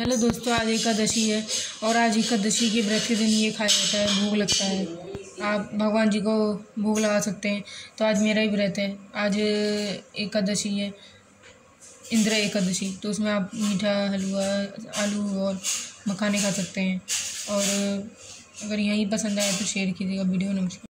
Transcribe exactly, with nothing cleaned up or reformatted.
Hello दोस्तों, आज एकादशी है और आज एकादशी के व्रत के दिन ये खाया जाता है, भोग लगता है। आप भगवान जी को भोग लगा सकते हैं। तो आज मेरा ही व्रत है, आज एकादशी है, इंदिरा एकादशी। तो उसमें आप मीठा हलवा, आलू और मखाने खा सकते हैं। और अगर यही पसंद आए तो शेयर कीजिएगा वीडियो। नमस्कार।